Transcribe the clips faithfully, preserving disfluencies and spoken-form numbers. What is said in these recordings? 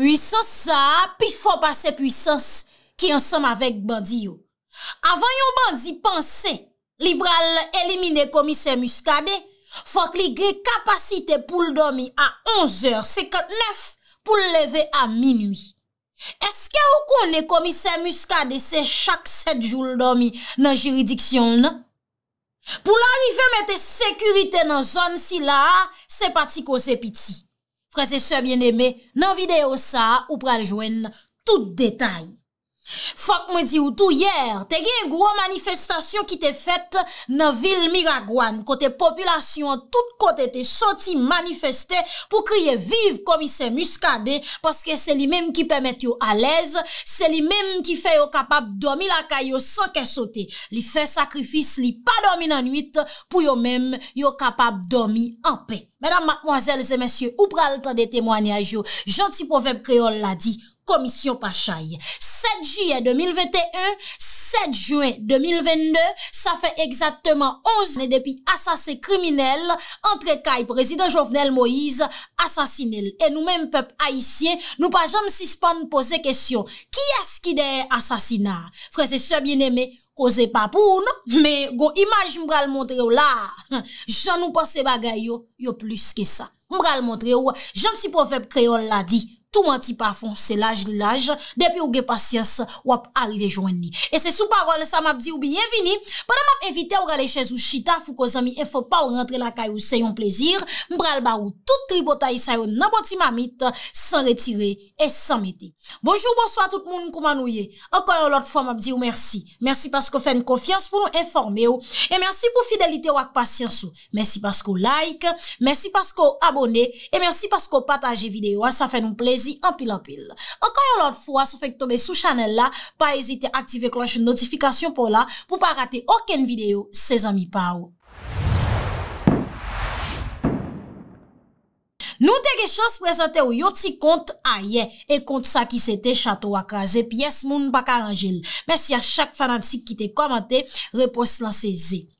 Puissance ça, puis faut passer puissance qui ensemble avec bandi yo. Avant yon bandi penser, libral éliminer commissaire Muscadé, faut qu'il ait capacité pour le dormir à onze heures cinquante-neuf pour le lever à minuit. Est-ce que vous connaissez commissaire Muscadé c'est chaque sept jours le dormir dans juridiction non? Pour l'arrivée mettre sécurité dans zone si là, c'est parti cause piti. Frères et sœurs bien-aimés, dans vidéo ça, ou pral joindre tout détail. Faut que moi dis ou tout hier, te gen une grosse manifestation qui t'est faite dans ville Miragoâne, côté population tout côté t'est sorti manifester pour crier vive commissaire Muscadé parce que c'est lui-même qui permet yo à l'aise, c'est lui-même qui fait yo capable dormir la caille sans qu'elle saute. Li fait sacrifice, li pas dormir en nuit pour yo même yo capable dormir en paix. Mesdames, mademoiselles et messieurs, ou pral temps des témoignages yo, gentil proverbe créole l'a dit. Commission Pachaille. sept juillet deux mille vingt et un, sept juin deux mille vingt-deux, ça fait exactement onze ans depuis assassin criminel entre caille président Jovenel Moïse assassiné. Et nous-mêmes, peuple haïtien, nous pas jamais suspendre poser question. Qui est-ce qui est assassinat? Frères et sœurs bien-aimés, causez pas pour nous, mais gon image m'bral montrer là. J'en nous pense bagay yo, yo plus que ça. M'bral montrer ou, gentil proverbe créole l'a dit. Tout menti par fond, c'est l'âge de l'âge. Depuis ou gen patience, ou ap arrive joindre. Et c'est sous parole, ça m'a dit ou bienvenue. Pendant m'a invité ou gale chez ou chita, fou ko zami, et faut pas ou rentre la caille ou c'est un plaisir. M'bral ba ou tout tribotaï sa yo nan boti mamite, sans retirer et sans mette. Bonjour, bonsoir tout le monde, comment nouye. Encore une autre fois m'a dit ou merci. Merci parce que vous faites une confiance pour nous informer ou. Et merci pour fidélité ou ak patience ou. Merci parce que vous like, merci parce que vous abonnez, et merci parce que vous partagez vidéo, ça fait nous plaisir. En pile en pile. Encore une autre fois, si vous faites tomber sous channel là, pas hésiter à activer la cloche de notification pour là, pour pas rater aucune vidéo, ses amis pao. Nous t'ai chance présenter ou yon ti compte ailleurs et compte ça qui c'était château à craser pièce moun pas arranger. Merci à chaque fanatique qui t'a commenté, réponse lan saisi.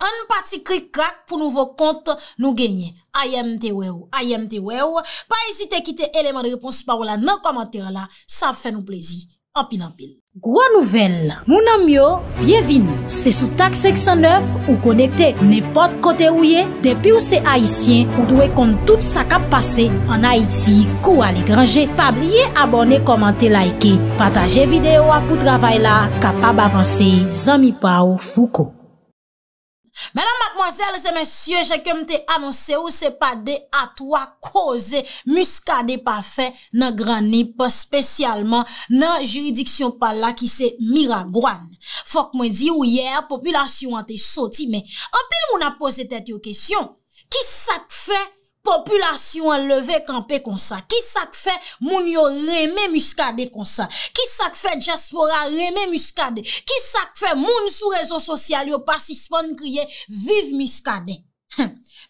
Un parti cric crack pour nouveau compte nous gagner. I M T W E W, I M T W E W. Pas hésiter à quitter élément de réponse par là dans commentaire là. Ça fait nous plaisir. En pile en pile. Gros nouvelle. Mon ami yo, bienvenue. C'est sous taxe six cent neuf ou connecté n'importe côté où yé. Depuis ou c'est haïtien, ou doit compte tout ça qui a passé en Haïti, ou à l'étranger. Pas oublier abonner, commenter, liker, partager vidéo pour travail là, capable avancer. Zami Pao Fouco. Mesdames, mademoiselles et messieurs, j'ai comme t'ai annoncé ou c'est pas des à toi cause Muscadé pas fait dans grand nip spécialement dans juridiction par là qui c'est Miragoâne. Faut que moi dit ou hier population a été sorti mais en pile on a posé tête aux questions. Qui ça fait population enlevé campé comme ça? Qui ça fait moun yo remé Muscadé comme ça? Qui ça fait diaspora remé Muscadé? Qui ça fait moun sous réseaux sociaux yo pas suspend crier vive Muscadé?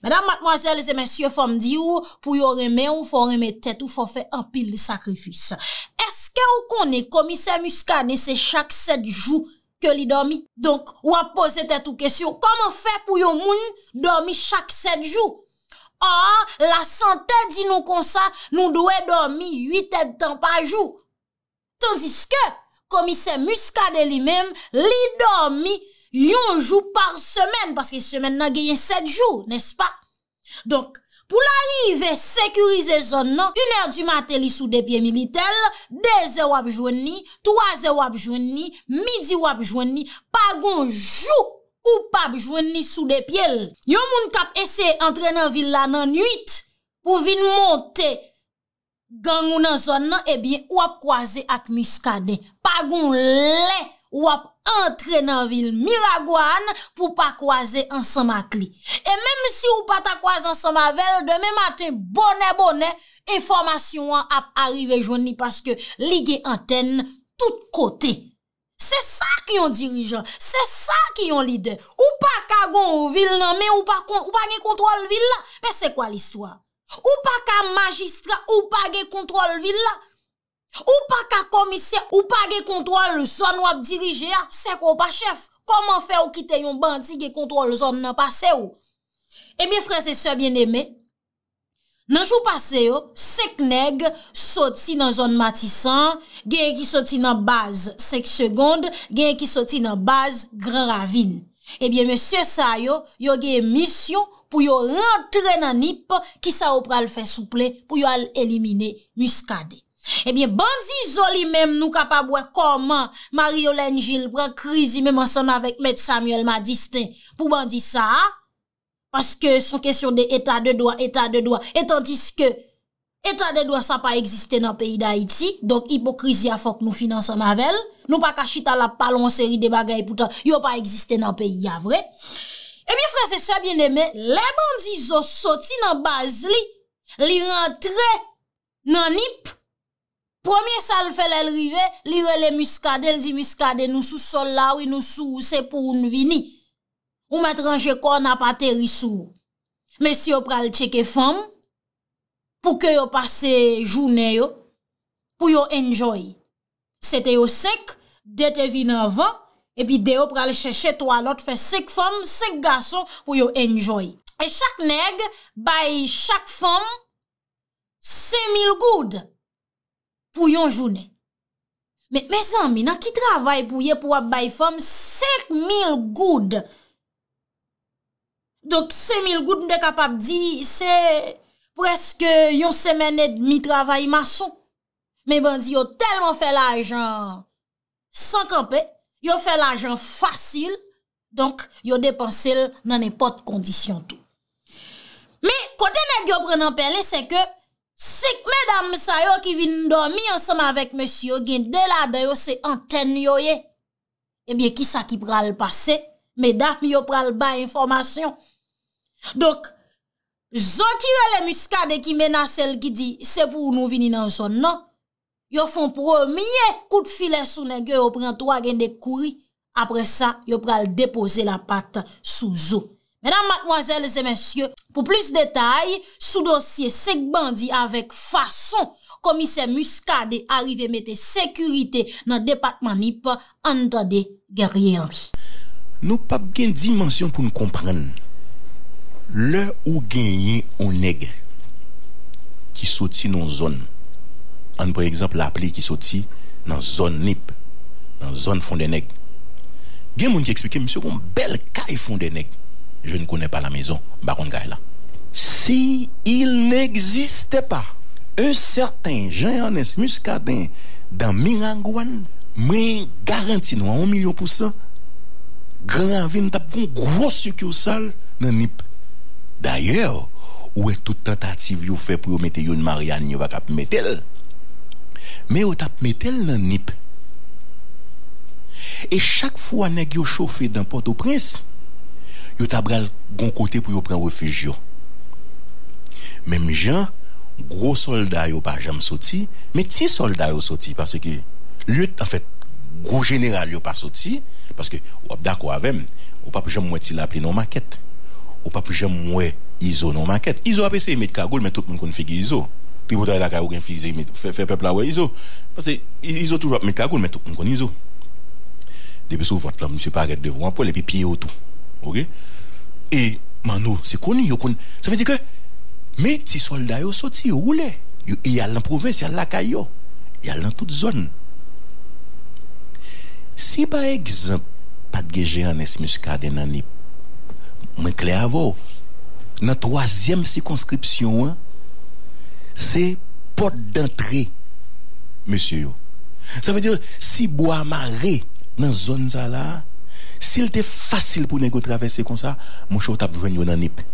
Mesdames, mademoiselles et messieurs, faut me dire pour yo remé ou faut remé tête ou faut faire un pile de sacrifice. Est-ce que vous connaissez commissaire Muscadé c'est chaque sept jours que li dormi? Donc ou a posé tête ou question comment faire pour yo moun dormi chaque sept jours? Ah, la santé dit nous comme ça, nous devons dormir huit heures de temps par jour. Tandis que, commissaire Muscadé lui-même, lui dormi un jour par semaine, parce que semaine n'a gagné sept jours, n'est-ce pas? Donc, pour l'arrivée, sécuriser zone, non, une heure du matin, li sous des pieds militaires, deux heures wap jouni, trois heures wap jouni, midi wap jouni, pas gon jour. Ou pas joindre sous des pieds. Yon moun kap essayer entrer dans ville là nan nuit pour vinn monter gang ou nan zone nan, eh bien ou ap croiser ak Muscadé. Pas gon lè ou ap entrer dans ville Miragoâne pour pas croiser ensemble ak li. Et même si ou pas ta croiser ensemble avec demain matin bonnet bonnet information ap arriver joindre parce que li gen antenne tout côté. C'est ça qui ont dirigeant, c'est ça qui ont leader. Ou pas kagon ou ville nan mais ou pas ou pas gen contrôle ville là. Mais c'est quoi l'histoire? Ou pas ka magistrat ou pas gen contrôle ville là. Ou pas ka commissaire ou pas gen contrôle zone ou diriger, c'est quoi pas chef? Comment faire ou quitter yon bandit gen contrôle zone nan passé ou? Eh bien frères et sœurs bien-aimés, Nan jou passé yo, cinq nèg sorti dans zone Martissant, gen qui sorti dans base cinq secondes, gen qui sorti dans base Grand Ravine. Eh bien monsieur sa yo, yo gen mission pour yo rentrer dans N I P qui sa ou pral faire souple pour yo al éliminer Muscadé. Eh bien, bandit Zoli même nous capable voir comment Marie-Hélène Gilles prend crise même ensemble avec maître Samuel Madiste pour bandit ça parce que son question de état de droit, état de droit et tandis que état de droit ça pas exister dans le pays d'Haïti donc hypocrisie a faut que nous finançons avec elle nous pas cachita la palon série de bagaille pourtant yo pas exister dans le pays ya vrai. Eh bien frère c'est ça bien aimé les bandits zo sorti dans base li li rentré dans N I P. Premier ça le fait le rive, li relè Muscadé, li di Muscadé nous sous sol là oui nous sous c'est pour nous vini. Ou mettre ranger corps n'a pas terri sous. Monsieur pral checker femme pour que yo passe journée yo pour yo enjoy. C'était yo cinq, deux te vin avant et puis deux pral chercher trois l'autre fait cinq femmes, cinq garçons pour yo enjoy. Et chaque nèg bay chaque femme cinq mille goud. Pour yon journée. Mais mes amis, nan qui travaille pour yon pour bay femme cinq mille goud. Donc cinq mille goud m'de capable di c'est presque yon semaine et demi travail maçon. Mais bandi yon tellement fait l'argent sans camper, yon fait l'argent facile. Donc yon dépense dans n'importe condition tout. Mais côté nèg yon prend en pelle c'est que cinq mesdames sa yo qui viennent dormir ensemble avec monsieur gen de la dayo c'est antenne yo ye. Eh bien qui ça qui pral passer mesdames yo pral ba information. Donc zo qui relè Muscadé qui menace elle qui dit c'est pour nous venir dans zone non. Yo font premier coup de filet sous nèg yo prend trois gen de couri après ça yo pral déposer la patte sous zo. Mesdames, mademoiselles et messieurs, pour plus de détails, sous dossier cinq bandits avec façon, commissaire Muscadé arrivé mettre sécurité dans le département N I P, entendez, guerrier Henry. Nous pas bien dimension pour nous comprendre. L'heure où gagné on nègre qui sorti dans zone. On par exemple l'appelé qui sorti dans zone N I P, dans zone fond des nègres. Gen moun qui expliquer monsieur qu'on belle caille fond des nègres. Je ne connais pas la maison, Baron Gaïla. Si il n'existait pas un certain Jean-Ernest Muscadé dans Miragoâne, mais garantis nous à un million pour cent, Grand Vin tape un gros succursale dans N I P. D'ailleurs, où est toute tentative vous fait pour mettre une Marianne, vous va mettre elle. Mais vous tape mettre dans N I P. Et chaque fois que vous chauffez dans Port-au-Prince, yo tabral gon côté pour yo prendre refuge yo. Même gens gros soldats yo pas jamais sorti, mais ti soldats yo sorti parce que lieu en fait gros général yo pas sorti parce que ou d'accord avec ou pas jamais moi ti l'appeler non maquette. Ou pas jamais moi iso non maquette. Iso a essayé mettre cagoule mais tout le monde connaît figure iso. Puis pour la cagoule gen figure fait fait peuple là ouais iso parce que iso toujours mettre cagoule mais tout le monde connaît iso. Depuis sous vote là monsieur paraît devant pour et puis pied autour. Ok? Et Mano, c'est connu. Ça veut dire que mais si soldats yo sorti, yo roule. Il y a la province, il y a la caillou. Il y a dans toute zone. Si par exemple, pas de Jean-Ernest Muscadé dans N I P, mais clair avant, dans troisième circonscription, c'est porte d'entrée, monsieur. Ça veut dire si bois maré dans zone ça là. S'il était facile pour négocier traverser comme ça, mon chou t'a besoin d'un N I P.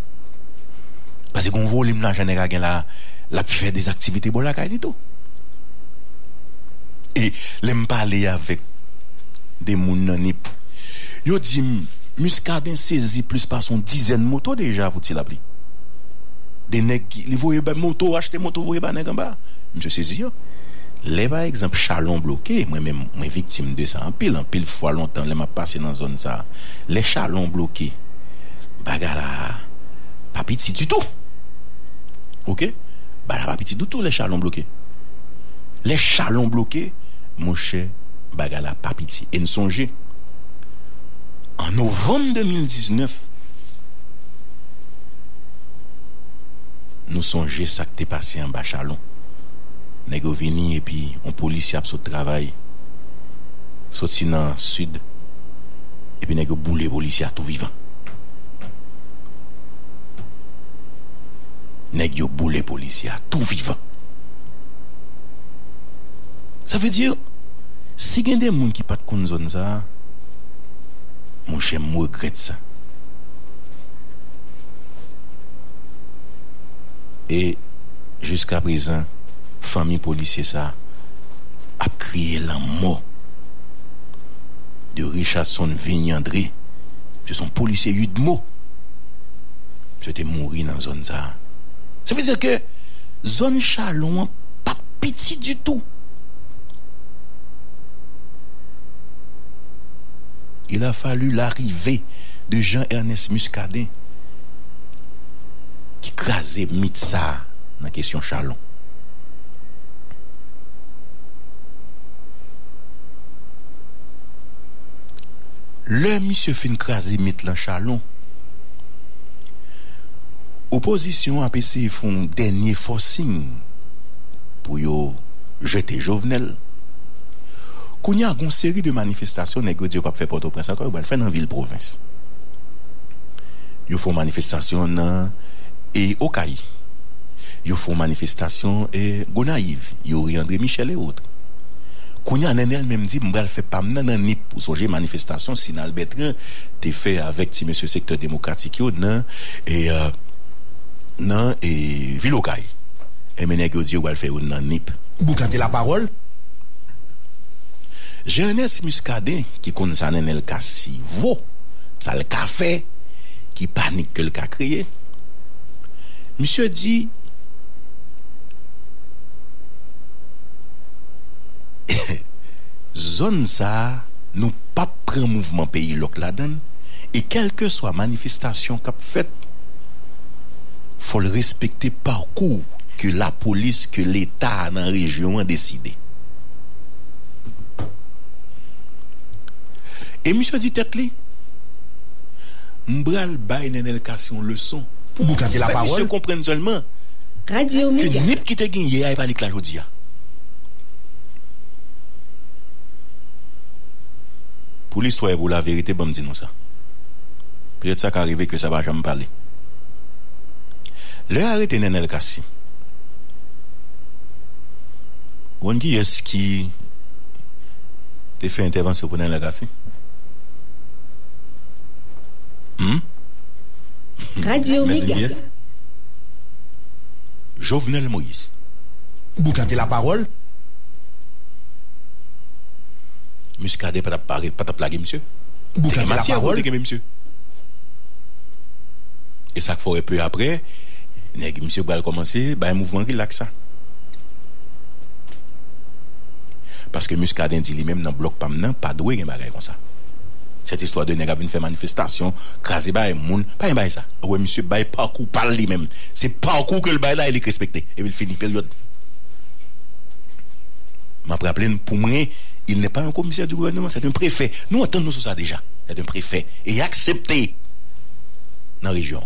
Parce qu'on volume là, j'en ai gagné là, là, fait des activités pour la caille tout. Et l'aime parler avec des moun dans N I P. Yo dit, Muscadé saisi plus par son dizaine de motos déjà pour t'y l'appeler. Des nègres qui, ils voyaient ben moto, acheter moto, voyaient ben nègres en bas. Monsieur saisi yo. Les par exemple chalon bloqué, moi-même moi victime de ça en pile en pile fois longtemps les m'a passé dans zone ça. Les chalons bloqués. Bagala pas petit du tout. OK? Bagala pas petit du tout les chalons bloqués. Les chalons bloqués, mon cher, bagala pas petit et ne songez. En novembre deux mille dix-neuf nous songer ça qui est passé en bas Chalon. Nèg vini et puis on policier a sauté travail. Sauté dans sud. Et puis nèg boulé policier tout vivant. Nèg yo boulé policier tout vivant. Ça veut dire si y a des gens qui ne connaissent pas zone ça, mon cher, je regrette ça. Et jusqu'à présent, famille policier ça a crié la mort de Richardson Vignandré. Ce sont policiers huit mots. C'était mourir dans zone ça. Ça veut dire que zone Chalon pas petit du tout. Il a fallu l'arrivée de Jean-Ernest Muscadé qui crasait Mitsa dans la question Chalon. Le monsieur fin crasé Mitlan Chalon. Opposition à P C font dernier forcing pour yo jeter Jovenel. Quand il y a une série de manifestations, les gens ne peuvent pas faire Port-au-Prince, ils vont faire dans la ville-province. Ils font manifestation dans Okaï. Ils font manifestation à Gonaïves. Youri André Michel et autres. Quand il y a un elle-même dit, je ne fais pas de manifestation si Nalbetran te fait avec M. secteur démocratique dans la ville Okaï. Et les gens disent, je vais faire dans N I P. Vous cantez la parole? Jeunesse Muscadin qui concerne le cas si vaut, ça le café qui panique que le cas créé. Monsieur dit, zone ça, nous pas prendre mouvement pays l'Ocladen et quelle que soit manifestation qu'a fait, faut le respecter parcours que la police, que l'État dans la région a décidé. Et monsieur dit tête li m'bral bay nenel kasyon leçon pour vous garder la parole. Monsieur comprenne seulement Radio Omega que nip qui te gagné a pas li clajodia. Pour l'histoire et pour la vérité, bon dis nous ça. Peut-être ça qu'arriver que ça va jamais parler. Le arrêté nenel kasyon. On dit est-ce qui te fait intervention pour nenel kasyon? Hmm? Radio Omega. Jovenel Moïse. Vous cantez la parole? Muscadé, pas de plague, monsieur. Vous cantez la parole? Monsieur. Et ça fait un peu après, monsieur va commencer un mouvement relax. Parce que Muscadé dit lui-même dans le bloc, pas de doué, il y comme ça. Cette histoire de nègre qui fait manifestation, crasé par les gens, pas un bail ça. Oui, monsieur, bail parcours par lui-même. C'est parcours que le bail là, il est respecté. Et il finit période. Je me rappelle, pour moi, il n'est pas un commissaire du gouvernement, c'est un préfet. Nous entendons sur ça déjà. C'est un préfet. Et accepté dans la région.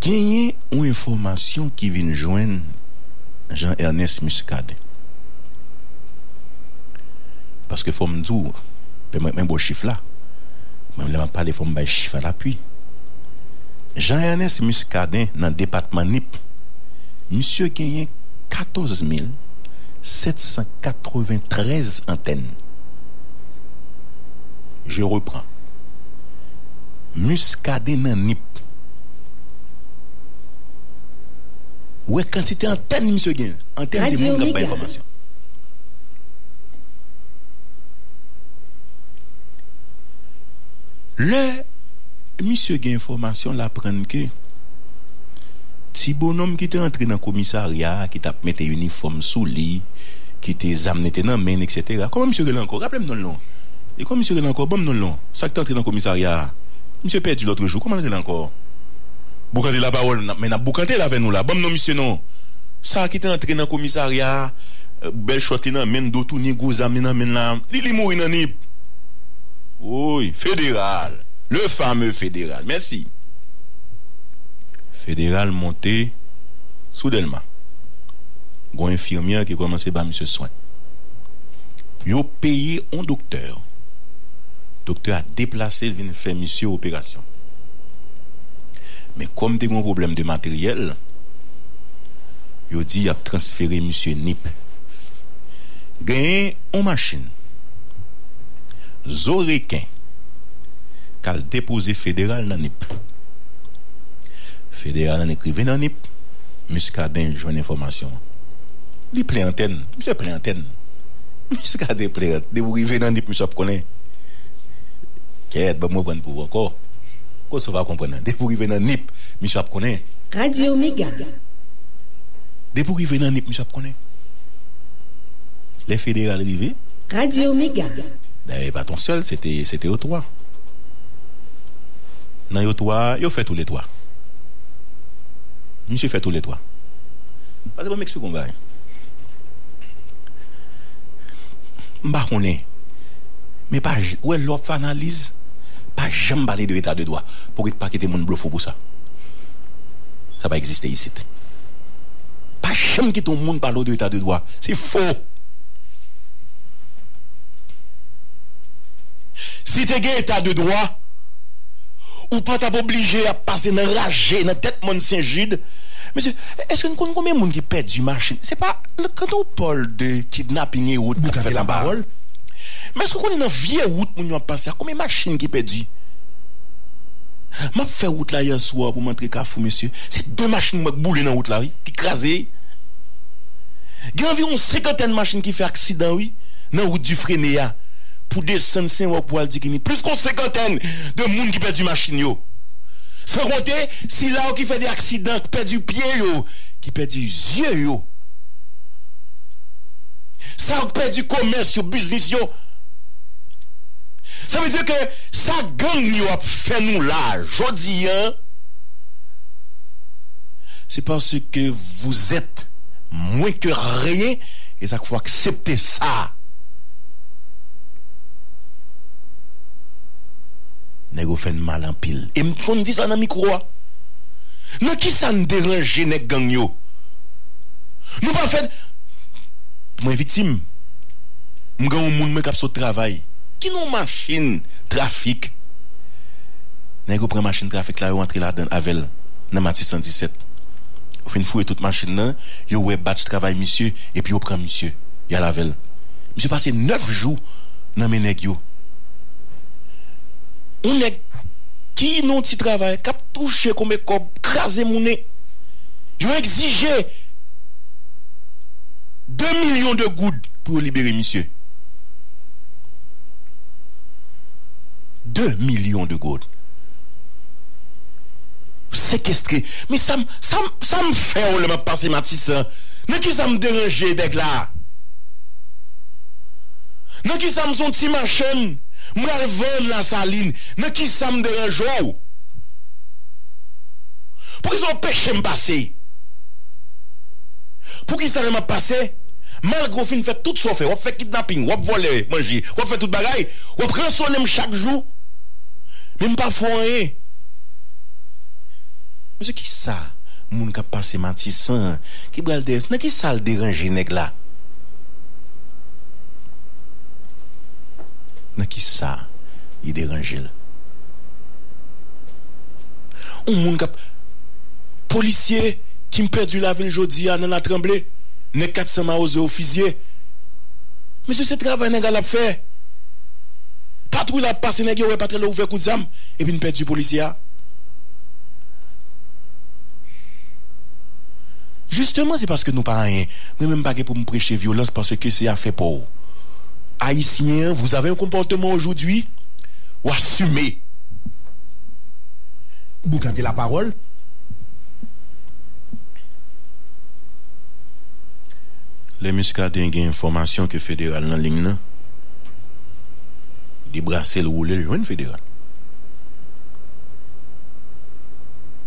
Gagner une information qui vient joindre Jean-Ernest Muscadé. Parce que faut me dire, même beau chiffre là, même là, je parle, faut me bailler chiffre à l'appui. Jean-Ernest Muscadé, dans le département N I P, monsieur gagne quatorze mille sept cent quatre-vingt-treize antennes. Je reprends. Muscadé dans N I P. Ouais, quantité antenne, monsieur Guin. Antenne, c'est mon gars, pas information. Le, monsieur Guin, information, la prenne que, si bonhomme qui était entré dans le commissariat, qui t'a mis uniforme sous lit, qui t'a amené dans le main, et cetera. Comment monsieur Guin encore? Rappelez-moi le nom. Et comment monsieur Guin encore? Bon, non, non. Ça qui t'a entré dans le commissariat, monsieur perdu l'autre jour, comment il encore? Boukante la parole, mais n'a boukante la avec nous là. Bon, non, monsieur, non. Ça qui était entré dans le commissariat, belle chotte, n'a même d'autres, ni gozam, ni n'a même là. Il est mort, il n'a pas. Oui, fédéral. Le fameux fédéral. Merci. Fédéral monté soudainement. Gon infirmière qui commençait par monsieur soin. Yo payé un docteur. Docteur a déplacé vient faire mission opération. Mais comme t'es un problème de matériel, yo dit a transféré monsieur Nip. Gagne en machine. Zoréquin qu'al déposé fédéral dans Nip. Fédéral en écrivait dans Nip. Muscadin joint information. Il plein antenne, monsieur plein antenne. Muscadé plein, de vous arriver dans Nip monsieur connaît. Qu'est-ce que vous prenez pour encore? Qu'est-ce que vous comprenez? Dès que vous arrivez dans Nip, monsieur connaît. Radio Omega. Dès que vous arrivez dans Nip, monsieur connaît. Les fédérales arrivés. Radio Omega. D'ailleurs, pas ton seul, c'était c'était au trois. Dans au trois, il fait tous les trois. Monsieur fait tous les trois. Pas de m'expliquer comment. M'ba connaît. Mais pas ouais l'op analyse pas jamais parler de état de droit pour que pas quitter mon bluff pour ça. Ça va exister ici. Pas jamais que tout le monde parle de état de droit, c'est faux. Si tu es état de droit ou pas t'as obligé à passer dans rager dans tête mon Saint-Gide. Monsieur, est-ce que nous connaissons combien de monde qui perd du marché? C'est pas quand on parle de kidnapping et autres qui fait la parole. Mais est-ce qu'on est dans vieille route pour nous passer à combien de machines qui perdu? M'a fait route là hier soir pour montrer Kafou, monsieur. C'est deux machines qui boulent dans route là, oui, qui crasé. Il y a environ cinquantaine de machines qui fait accident, oui, dans route du Frénéa. Pour descendre Saint-Roch pour Aldikini. Plus qu'on cinquantaine de monde qui perdu machine, yo. Sans compter, si là qui fait des accidents, qui perd du pied, yo, qui perd du yeux, yo. Ça qui perd du commerce, yo, business, yo. Ça veut dire que ça gang nous a fait nous là, jodi, hein? C'est parce que vous êtes moins que rien et ça qu'il faut accepter ça. Nèg fait mal en pile. Et m'fon dit ça dans micro. Non qui ça nous dérange nèg gang yo. Nous pas fait moi victime. M'gan un monde me cap sur travail. Qui nous machine trafic? Nèg prend machine trafic là, yo rentre là-dedans avec dans Martissant dix-sept. Ou fin fouiller toute machine là, yo web batch travail monsieur et puis yo prend monsieur, y a lavel. Monsieur passé neuf jours dans mes nèg yo. On nèg qui non ti travail, cap toucher comme cop, craser mon nez. Yo exiger deux millions de goudes pour libérer monsieur. deux millions de gold. Séquestré. Mais ça me ça ça me fait le m'a passé Martissant. Non qui ça me déranger dès là. Non qui ça me son petit machine, moi vendre la saline. Non qui ça me dérange. Pour qu'ils ont pêché me passer. Pour qu'ils ça m'a passé. Malgré fin fait tout sauf on fait kidnapping, on voler, manger, on fait tout bagaille, on prend son nom chaque jour. Même pas font rien. Monsieur qui ça? Moun ka passé Martissant, qui bral des, na qui ça le déranger nèg là? Na qui ça il dérange l? On moun ka policier qui me perdu la ville jodi a nan la tremblé. Nèg quatre cents maose au fusier. Monsieur c'est travail nèg la fait. Patrouille la passe nèg ouais patrouille ouvert coup de zam et puis perd du policier. Justement c'est parce que nous pas rien. Nous même pas pour me prêcher violence parce que c'est affaire pour haïtien, vous avez un comportement aujourd'hui ou assumez. Boucantez la parole. Les Muscadins ont information que fédéral en ligne. Des brassés le roulé le jeune fédéral.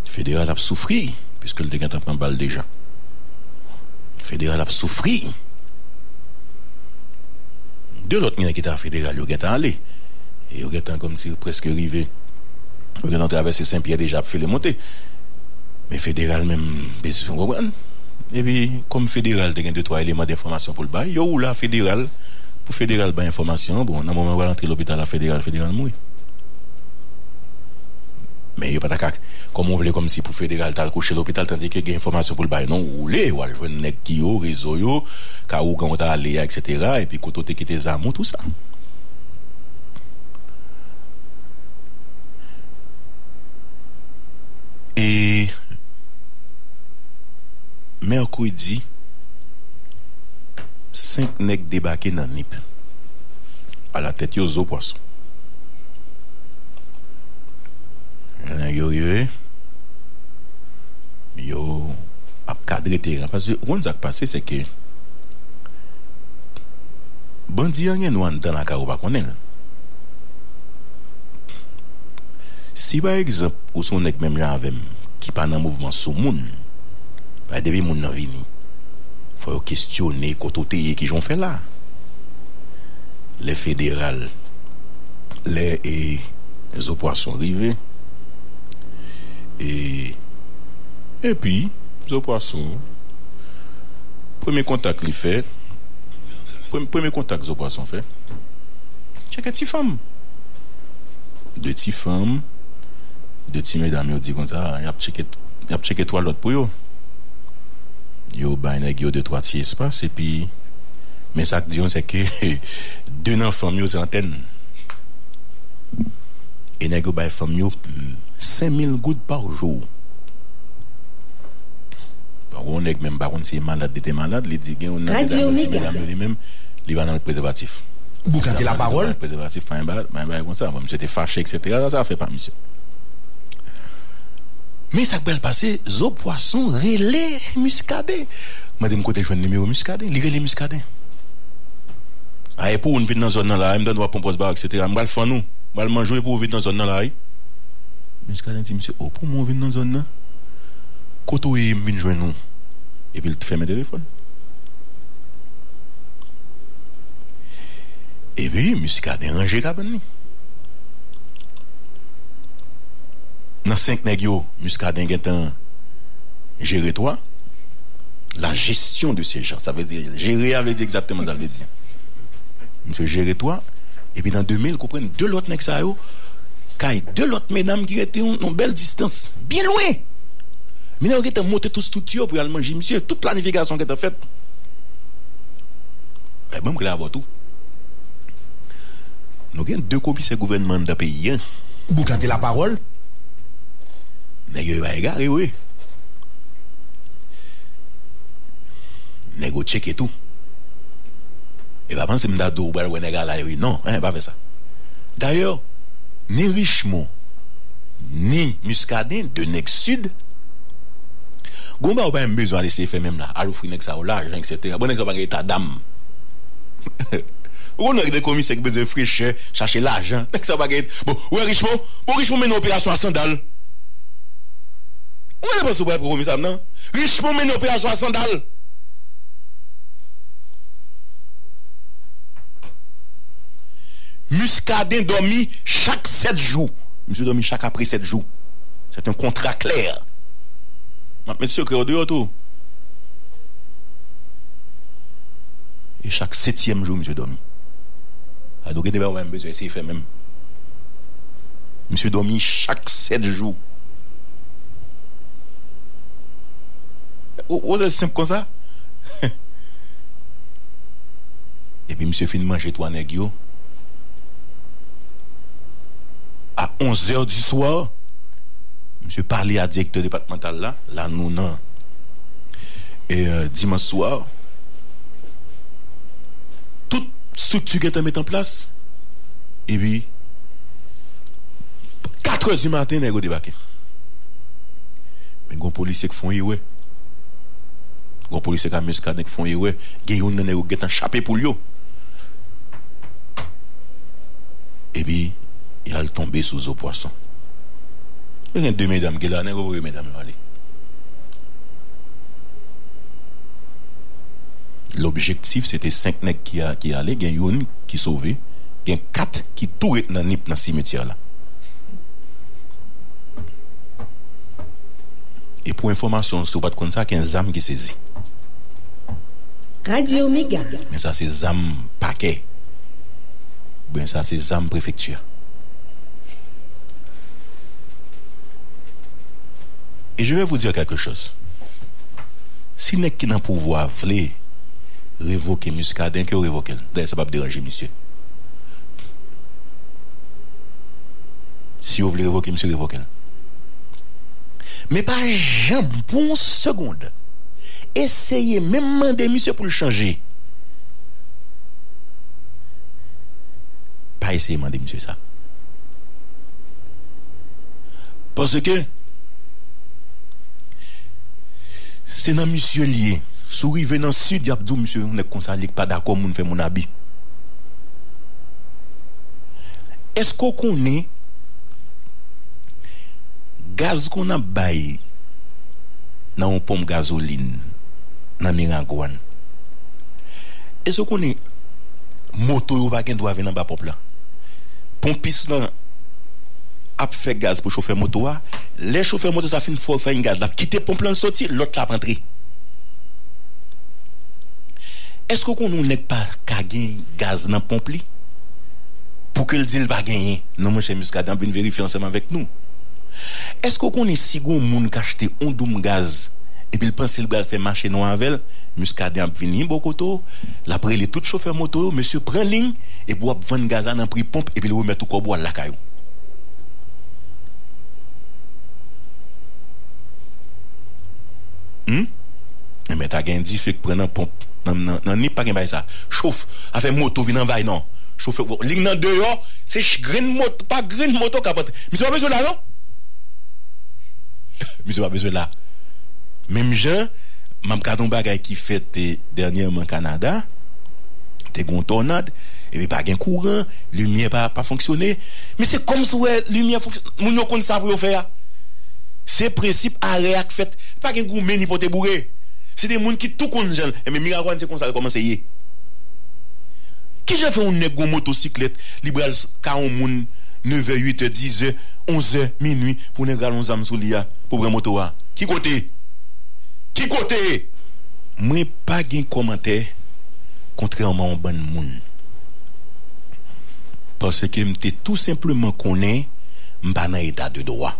Fédéral a souffri, puisque le dégât a pris un balle déjà. Fédéral a souffri. De l'autre, il y a qui est fédéral, il y a qui est allé. Et il y comme si presque arrivé. Il y a traversé Saint-Pierre déjà, fait le monter. Mais fédéral même, besoin de comprendre. Et puis, comme fédéral, il y a deux, trois éléments d'information pour le bail. Il y a là, fédéral, pour fédéral, il y a information. Bon, à un moment, on va rentrer à l'hôpital, la fédéral, fédéral, mouille. Mais il n'y a pas d'attaque. Comme on voulait, comme si pour fédéral, t'as couché l'hôpital, tandis que il y a information pour le bail. Non, ou les, ou les, ou les, ou les, ou les, ou quand on t'a allé, et cetera. Et puis, quand on t'a quitté les amours, tout ça. Et mercredi, cinq nègres débarqués dans Nip. À la tête, yo zo poisson. Yo arrivé. Yo a cadré terrain. Parce que on a passé, c'est que bandit a rien dans la carrière, pas qu'on est. Si par exemple, ou son nèg même avec qui pas dans mouvement sous moun, pas de moun nan vini. Faut questionner côté qui j'ont fait là. Les fédérales, les et les opoissons arrivés. Et et puis, les opoissons premier contact li fait. Premier contact les opoissons fait. Check ti femme. De ti femme. De ti mesdames, yo dit comme ça, y a checké, y a checké trois l'autre pour yo. Yo ba nèg yo de trois tiers espace et puis mais ça dit on c'est que deux enfants yo centaines. Et nèg yo ba femme yo cinq mille gouttes par jour. Donc on nèg même pas on c'est malade de tes malades, il dit on a des même il va dans le préservatif. Boucantez la parole, préservatif pas un bal, mais ben comme ça, monsieur était fâché et cetera ça ça fait pas monsieur. Mais ça peut passer, zo poisson, relais, muscadé. Madame Côté, je numéro muscadé, les relais muscadé. Ah, pour une vie dans zone là, me donne droit pompos bar, et cetera. Je vais faire nous, je vais manger pour vivre dans zone là. Muscadé dit, monsieur, oh, pour moi, vivre dans zone là. Koto, il vient joindre nous. Et puis, il fait mes téléphones. Et puis, muscadé, ranger la bonne. Dans cinq nèg yo, Muscadin gétan gérer toi. La gestion de ces gens, ça veut dire gérer veut dire exactement ça veut dire. Monsieur gérer toi et puis dans deux mille comprendre deux l'autre nèg ça yo, kay deux l'autre mesdames qui étaient en belle distance, bien loin. Mais nèg gétan monter tout studio pour aller manger monsieur, toute planification qui était faite. Mais bon que là avoir tout. Nous gagne deux complices gouvernement dans pays hein. Vous gardez la parole. Nègre va égarer, oui. Nègre check et tout. Il va penser m'da dou bal nègre là, oui. Non, hein, pas faire ça. D'ailleurs, ni Richemont, ni Muscadin, de nègre sud, Gomba ou pas besoin de laisser faire même là. À l'offrir nègre ça au large, et cetera. Bon, nègre va gagner ta dame. Ou on a des commissaires qui besoin de friche, chercher l'argent. Nègre ça va gagner. Bon, où est Richemont? Bon, Richemont mène une opération à cent dollars. On ne pas souper pour commissaire non. Richemont mène opération à cent dollars. Muscadin dormi chaque sept jours. Monsieur dormi chaque après sept jours. C'est un contrat clair. Monsieur crée de tout. Et chaque septième jour monsieur dormi. A donc il devait avoir besoin essayer faire même. Monsieur dormi chaque sept jours. Vous êtes simple comme ça? Et puis, monsieur, fin de manger trois nègres yo. À onze heures du soir, monsieur parlait à directeur départemental là, là nous non. Et euh, dimanche soir, toute structure qui est mise en place, et puis, quatre heures du matin, nègres débarqué. Mais les policiers qui font ouais. Les policiers qui ont Muscadin qui font erreur, ils ont échappé pour lui. Et puis, ils ont tombé sous les poissons. Il y a deux mesdames qui sont là, vous voyez, mesdames, allez. L'objectif, c'était cinq nègres qui allaient, il y en a une qui sauvait, il y a quatre qui tourent dans le cimetière là. Et pour information, si vous ne pouvez pas ça, il y a un âme qui saisit. Radio Omega. Mais ça, c'est Zam Paquet. Ben ça, c'est Zam Préfecture. Et je vais vous dire quelque chose. Si n'est qui n'a pouvoir voulez révoquer Muscadin, que vous révoquez. D'ailleurs, ça va déranger, monsieur. Si vous voulez révoquer, monsieur, révoquez. Mais pas jamais bon seconde. Essayez même demander monsieur pour le changer. Pas essayer demander monsieur ça. Parce que c'est dans monsieur lié. Souri venant sud, Abdou monsieur on est comme ça, pas d'accord, on fait mon habit. Est-ce qu'on connaît gaz qu'on a baillé dans une pompe gasoline? Dans Miragoâne. Et ce qu'on est, moto ou pas qu'on doit venir dans bas peuple là. Pompiste là a fait gaz pour chauffer moto. Les chauffeurs moto ça fin faut faire une gaz là, quitter pompe là sortir, l'autre là rentrer. Est-ce qu'on nous n'est pas qu'à gagner gaz dans pompe là pour que le deal va gagner? Non mon cher Muscadin, venez vérifier ensemble avec nous. Est-ce qu'on est si gros monde qui acheter un doum gaz? Et puis, il pense qu'il va faire marcher noir avec elle. Muscadin a venu, Bokoto. L'après, il est tout chauffeur moto. Monsieur prend ligne. Et puis, il vend gaz à un prix pompe. Et puis, il remet tout corbeau à la caillou. Hum? Mais t'as gagné dix feux qui prennent un pompe. Non, non, non, ni pas gagné ça. Chauffe. Avec moto, vient en vaille, non. Chauffe. Ligne en dehors. C'est green moto. Pas green moto capote. Monsieur, pas besoin là, non? Monsieur, pas besoin là. Même gens, Mam Kadon Bagay qui fait dernièrement au Canada, des grandes tornades, et puis pas de courant, lumière pas pas fonctionner. Mais c'est comme si lumière fonctionne. Moun yo kon sa pou yo faire. C'est principe arrêt qui fait. Pas de gourmet ni pote bourré. C'est des moun qui tout congèle. Et mais Miragoâne c'est comme ça commencer yé. Qui j'ai fait un nèg gon motocyclette, libral ka on moun neuf heures, huit heures, dix heures, onze heures, minuit pour nèg galon zam sou li a pour prendre moto a. Qui côté? Qui côté? Moi pas gain commentaire contrairement au bon monde. Parce que m'était tout simplement connait m'pa dans état de droit.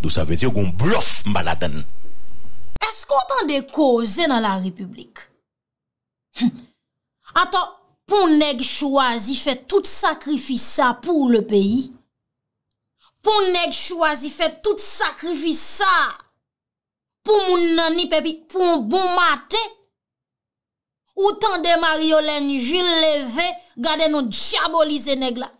Donc ça veut dire qu'on bluff m'pa la donne. Est-ce qu'on entend des causer dans la République? Hm. Attends, pour nèg choisi fait tout sacrifice ça pour le pays. Pour nèg choisi fait tout sacrifice ça. Pour moun nan ni pepi, pour un bon matin, ou tant de Marie-Hélène Gilles levé, gade nous diaboliser nèg la.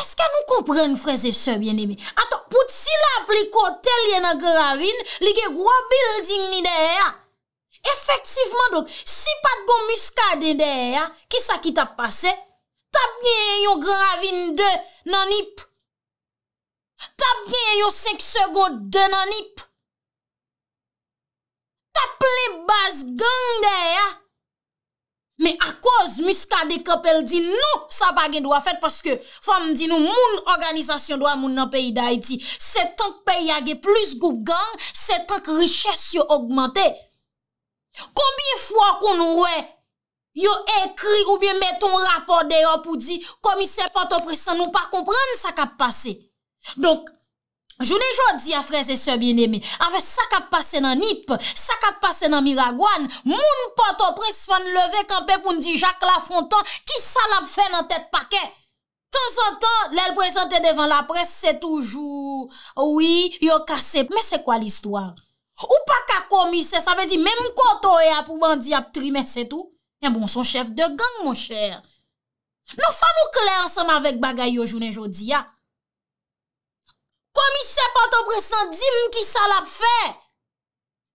Est-ce que nous comprenons, frères et sœurs bien-aimés? Attends, pour si la pli kote li nan gravine, li gen gros building ni derrière. Effectivement, donc, si pas de gon Muscadin derrière, qui ça qui t'a passé? T'as bien yon gravine de nan nip. T'as bien yon cinq secondes de nanip. T'as plein base gang derrière. Mais à cause Muscadin Kapel dit non, ça pas gen doit fait parce que femme dit nous moun organisation doit moun dans pays d'Haïti. C'est tant que pays a plus groupe gang, c'est tant que richesse yo augmenté. Combien fois qu'on ouais yo écrit ou bien met ton rapport dehors pour dire commissaire Port-au-Prince nous pas comprendre ça qu'a passé. Donc, je ne jodi à frères et sœurs bien-aimés, avec ça qui a passé dans Nip, ça qui a passé dans Miragoâne, moun Port-au-Prince fan lever campé pour dire Jacques Lafontan, qui ça l'a fait dans tête paquet? Temps en temps, l'elle présente devant la presse, c'est toujours, oui, yo cassé. Mais c'est quoi l'histoire? Ou pas qu'à commissaire, ça veut dire, même quand on est à pour bandit à trimer, c'est tout. Et bon, son chef de gang, mon cher. Nous faisons clair ensemble avec bagay yo journée jodi à. Commissaire Port-au-Prince, dis-moi qui ça l'a fait.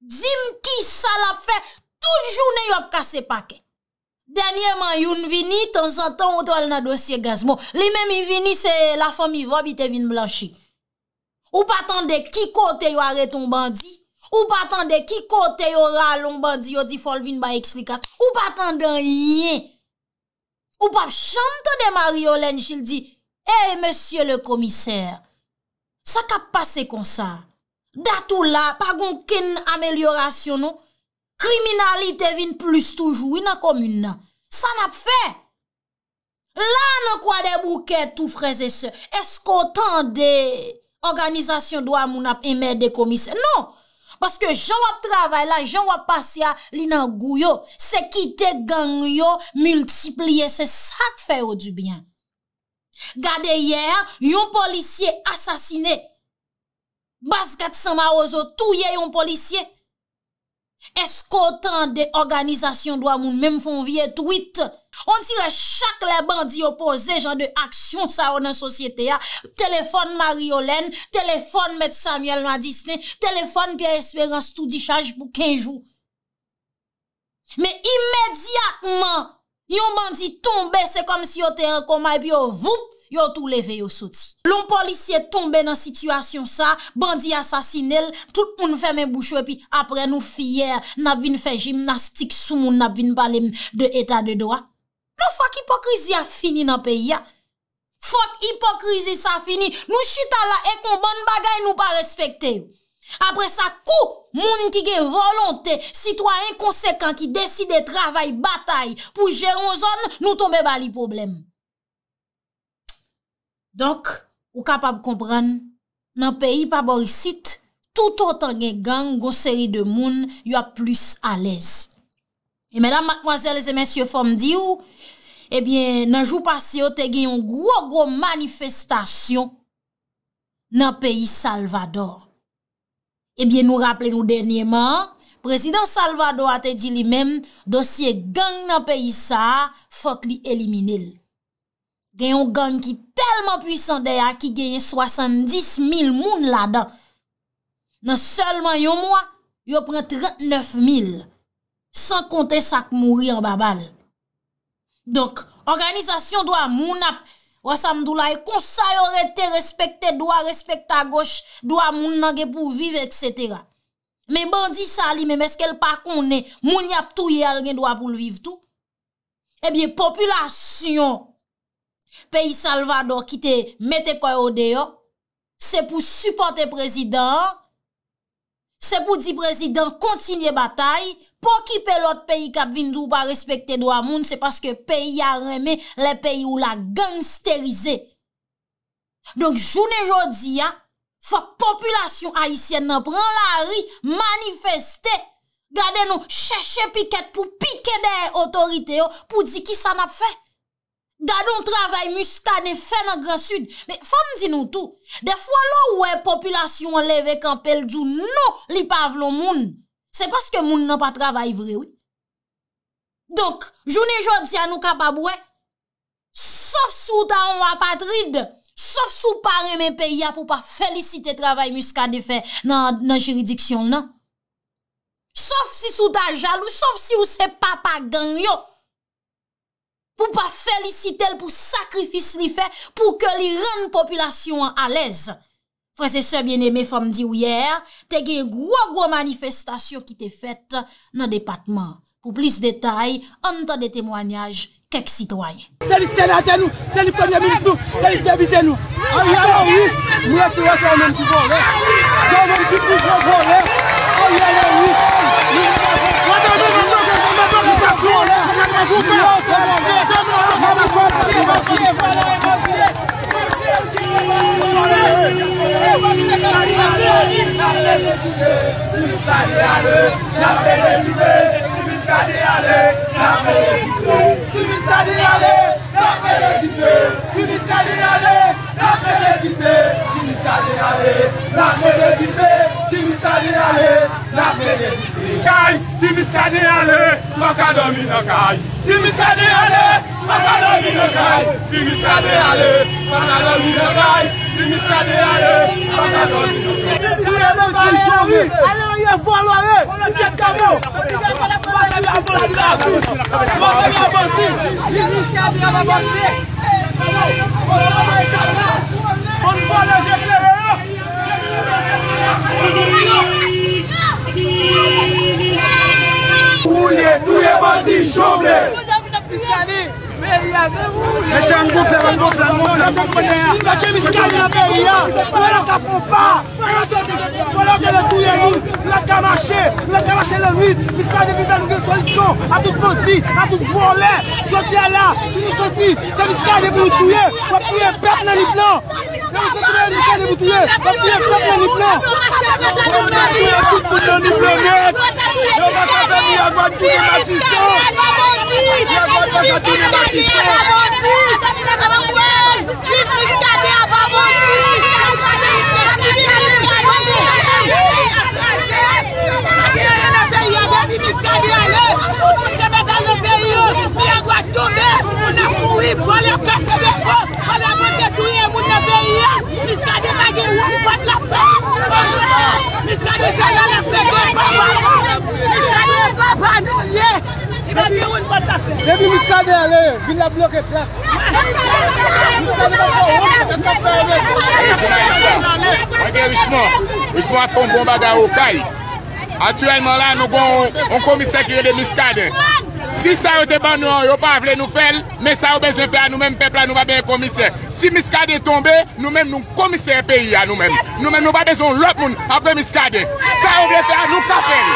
Dis-moi qui ça l'a fait. Toute journée, yon cassé paquet. Dernièrement, yon vini, temps en temps, on toile dans dossier gazmo. Li même yon vini, c'est la famille Vob, il te vin blanchi. Ou pas tande qui côté yon arrête un bandit. Ou pas attendre qui côté yo ralon bandi yo di fol vin ba explication. Ou pas attendre rien. Ou pas chante de Marie-Hélène Gilles dit "Eh monsieur le commissaire, ça qu'a passé comme ça. Datou là pas gon ken amélioration non. Criminalité vin plus toujours dans commune. Ça n'a fait. Là nan kwa de bouquet tout frères et sœurs. Est-ce qu'autant de organisation doit moun ap aimer des commissaires? Non. Parce que Jean wap travail là, Jean wap passe à l'inan gouyo, c'est quitter gang yo, multiplier, c'est ça qui fait du bien. Gade hier, yon policier assassiné. Bas quatre cents marozo, touye yon policier. Est-ce qu'autant des organisations doit moun même font vieux tweet? On tire chaque les bandits opposés, genre de action, ça, on a société, ya. Téléphone Marie-Hélène, téléphone Maître Samuel Madiste, téléphone Pierre Espérance, tout dit charge pour quinze jours. Mais immédiatement, yon bandit tombé, c'est comme si yon était en coma, et puis yon voup, yon tout levé, yon sauti. L'on policier tombé dans situation, ça, bandit assassiné, tout le monde ferme bouche, et puis après nous fier, n'a vin fait gymnastique sous moun, n'a vin parler de état de droit. Non, fuck hypocrisie a fini dans le pays. Fuck hypocrisie ça fini. Nous chita là et qu'on bonne bagaille nous pas respecter. Après ça, coup, moun qui gen volonté, citoyen conséquent qui décide de travail, bataille pour gérer une zone, nous tombe bali problème. Donc, ou capable comprendre, dans le pays pas borisite, tout autant gen gang, gon série de moun, y a plus à l'aise. Et mesdames, mademoiselles et messieurs, faut me dire, eh bien, dans le jour passé, on a eu une gros gros manifestation dans le pays Salvador. Eh bien, nous rappelons dernièrement, le président Salvador a dit lui-même, dossier gang dans le pays, ça, faut qu'il élimine. Il y a un gang qui est tellement puissant derrière, qui gagne soixante-dix mille moun là-dedans. Dans seulement un mois, il prend trente-neuf mille. Sans compter ça qui mourir en babal. Donc, organisation doit moun ap, wasamdoulaye, conseil aurait été respecté, doit respecter à gauche, doit moun nage pour vivre, et cetera. Mais bandit ça li, mais est-ce qu'elle pas connaît, moun yap touye al gen droit pour vivre tout? Eh bien, population, pays Salvador qui te mette quoi au dehors, c'est pour supporter président. C'est pour dire président continue bataille pour quitter l'autre pays qui vient pas respecter droit moun, c'est parce que pays a remé les pays où la gangstérisé. Donc journée jodi a faut population haïtienne prend la rue manifester, gardez nous chercher piquet pour piquer des autorités pour dire qui ça n'a fait. Gardons travail Muscadin fait dans Grand Sud. Mais femme dit nous tout. Des fois, là où population lève campel du non, li pa vle moun. C'est parce que moun n'a pas travail vrai, oui. Donc, journée jodi a nous capable, sauf sous ta on apatride, sauf sous parrain mes pays pour pas féliciter travail Muscadin fait dans la juridiction, non. Sauf si sous ta jaloux, sauf si ou c'est papa gang yo. Pour pas féliciter pour sacrifice li fait pour que li rende population à l'aise. Frères et sœurs bien-aimés, femme dit hier, te gen gros gros manifestation qui t'est faite dans le département. Pour plus de détails, on entend des témoignages quelques citoyens. C'est le sénateur nous, c'est le premier ministre nous, c'est le député nous. Ariel Henry, nous laissons ça même pour voler. Ça même qui pour voler. Ariel Henry. Nous sommes allés, si Muscadin allez, ma cadomi no caille. Si Muscadin allez, ma cadomi no caille. Si Muscadin allez, ma cadomi no caille. Si Muscadin allez, ma cadomi no caille. Si Muscadin allez, il faut aller. Qu'est-ce qu'on a? On va aller à la Actuellement là, nous avons un commissaire qui est de Muscadin. Si ça a été bon, nous n'avons pas voulu nous faire, mais ça a besoin de faire nous-mêmes, peuple, nous n'avons pas besoin de commissaire. Si Muscadin est tombé, nous-mêmes, nous commissaire pays à nous-mêmes. Nous-mêmes, nous n'avons pas besoin de l'autre monde après Muscadin. Ça a voulu faire, nous capons.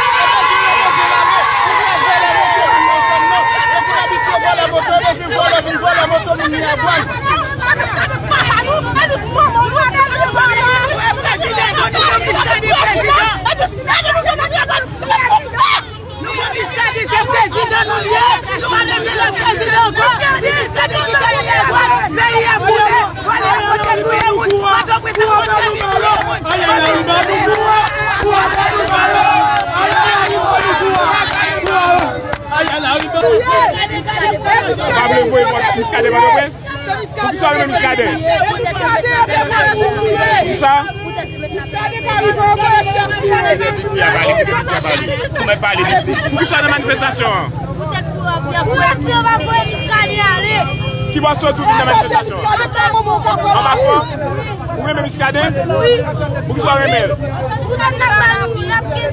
Pour qui ça la manifestation? Qui va sortir de la manifestation? Vous aimez Muscadé? Oui. Pour qui ça la même? Pour la nous, la nous, la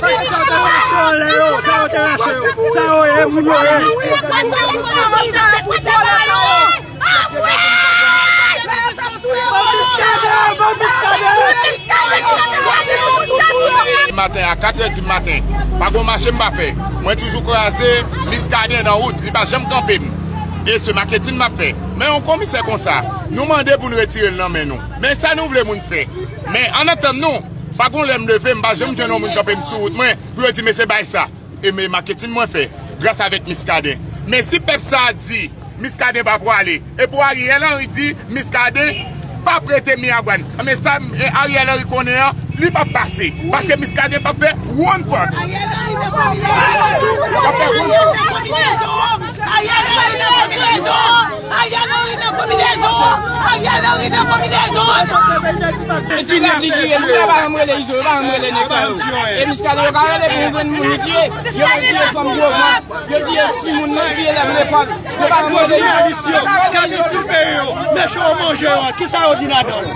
pays nous. Matin à quatre heures du matin, pas de marché m'a fait. Moi toujours croisé Muscadé dans route, il pas jamais camper. Et ce marketing m'a fait. Mais on commissaire comme ça. Nous demandons pour nous retirer le nom, mais nous. Mais ça nous voulons nous faire. Mais en attendant, nous, par contre, je me lever, je me dire, je me dis, mais c'est ça. Et mes marketing moi fait, grâce avec Muscadé. Mais si Pepsa dit, Muscadé va pour aller. Et pour Ariel Henry dit, Muscadé pas prêter Miragoâne. Mais ça, Ariel Henry connaît, il ne va pas passer. Parce que Muscadé va faire one part. Qui ça dit la donne?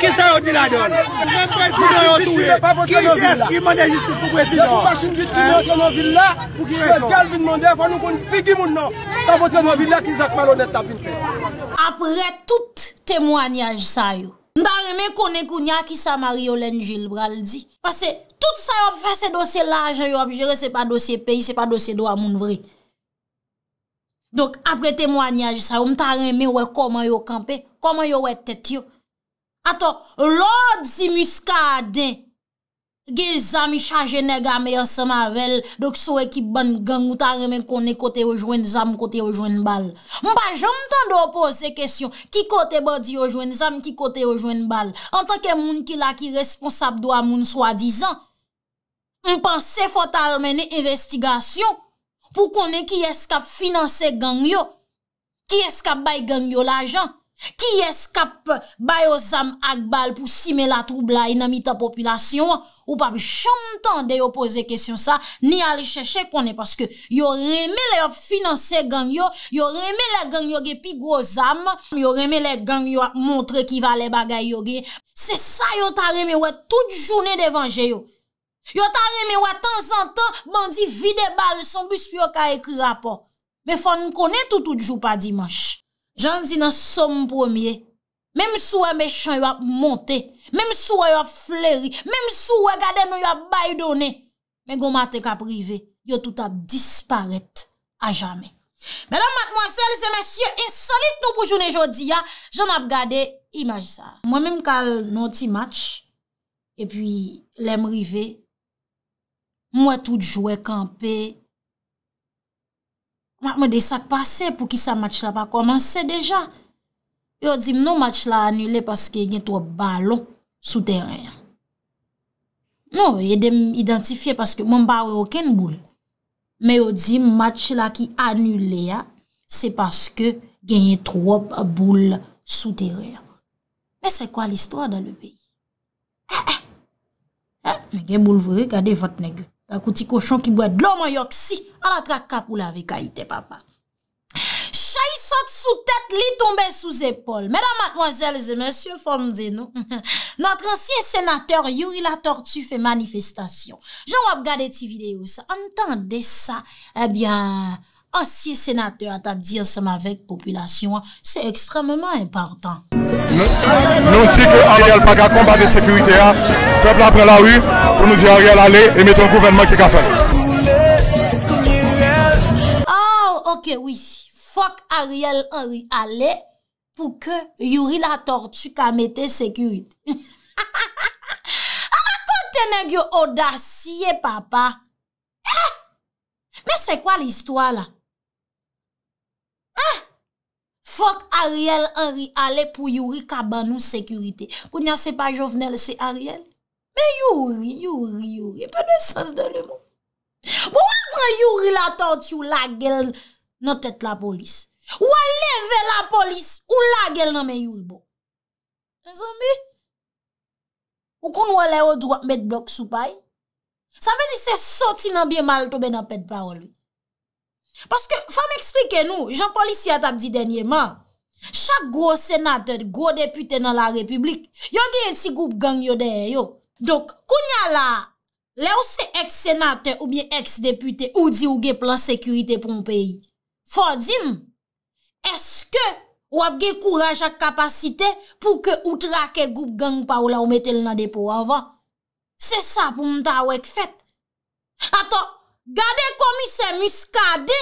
Qui ça dit la donne? Même président, qui est-ce qui demande justice pour président? Pour qui est-ce qu'elle demande? Il faut nous confier mon nom. Quand vous êtes dans la ville, qui est-ce malhonnête a fait? Après tout témoignage ça yo, m'da remen konnen kounya ki sa Marie-Hélène Gilles bral di. Parce que tout ça yo fait c'est dossier l'argent yo a gérer, c'est pas dossier pays, c'est pas dossier droit moun vrai. Donc après témoignage ça yo, m'ta remen wè comment yo camper, comment yo wè tête yo. Attends, l'ordre si Muscadin gen zami chargé nèg amè ensemble avec, donc sou équipe ban gang ou ta remen konnen côté rejoindre zam, côté rejoindre balle. M'pa jam tande poser question, qui côté bandi rejoindre zam, qui côté rejoindre balle. En tant que moun ki la ki responsable doit moun soi-disant, m'pense faut ta mener investigation pour konnen qui est-ce qui a financé gang yo, qui est-ce qui a bay gang yo l'argent. Qui escape bayosam akbal pour simer la trouble là dans mi-temps population ou pas chambre de poser question ça ni aller chercher connaît parce que yo remé les financer gang yo yo remé les gang yo gè pi gros âme yo remé les gang yo montrer qui valait bagay yo gè c'est ça yo ta remé ouais toute journée d'évangé yo yo ta remé ouais temps en temps bandi vide balle son bus pour ka écrit rapport mais faut nous connaît tout tout jour pas dimanche. J'en dis dans somme premier. Même sou un méchant y a monté, même sou y a fleuri, même sou regardez nous y a bail donné. Mais gon matin ka privé, yo tout a disparaître à jamais. Mesdames, mademoiselles et messieurs, insolite nous pour journée jodi a, j'en a regardé image ça. Moi même kal non ti match et puis l'aime rivé. Moi tout jouer camper. Je me suis passé pour que ce match-là pas commencé déjà. Yo dit non, match là annulé parce qu'il y a trop ballon sous terrain. Non, il est identifié parce que mon pas aucune boule. Mais yo dit match là qui annulé c'est parce que il y a trop boule sous terrain. Mais c'est quoi l'histoire dans le pays? Ah, ah. Mais il y a boule vrai, regardez votre nègre. Un petit cochon qui boit de l'eau en yoxi à la traque pour la avec Haïti, papa. Chaï saute sous tête, li tombe sous épaule. Mesdames, mademoiselles et messieurs, faut me dire nous. Notre ancien sénateur Youri Latortue fait manifestation. J'en regarde tes vidéos ça. Entendez ça. Eh bien, ancien sénateur a dit ensemble avec population, c'est extrêmement important. Nous disons que Ariel n'a pas combattre la sécurité. Le peuple après la rue pour nous dire Ariel aller et mettre un gouvernement qui a fait. Ah, ok, oui. Faut qu'Ariel Henry aller pour que Youri Latortue mette la sécurité. Ah, côté n'est-ce audacieux, papa. Eh? Mais c'est quoi l'histoire là? Faut Ariel Henry aller pour Youri Kaban nous sécurité. Kounya c'est pas Jovenel, c'est Ariel. Mais Youri, Youri, Youri, pas de sens de le mot. Pourquoi Youri Latortue la gueule dans tête la police? Ou lever la police ou la gueule dans mes Youri bon. Les amis, ou qu'on ou le droit mettre bloc sous paille. Ça veut dire c'est sorti dans bien mal tomber dans pète parole. Parce que, faut m'expliquer nous, Jean-Paul ici a dit dernièrement, chaque gros sénateur, gros député dans la République, yon gen un petit groupe gang yo derrière yo. Donc, kounya la, le ou c'est ex-sénateur ou bien ex-député ou dit ou gen plan sécurité pour un pays. Faut dire, est-ce que ou ap gen courage ak capacité pour que ou traque groupe gang pa ou la ou mette le nan dépôt avant? C'est ça pour m'ta wèk fait. Attends, gardez commissaire Muscadé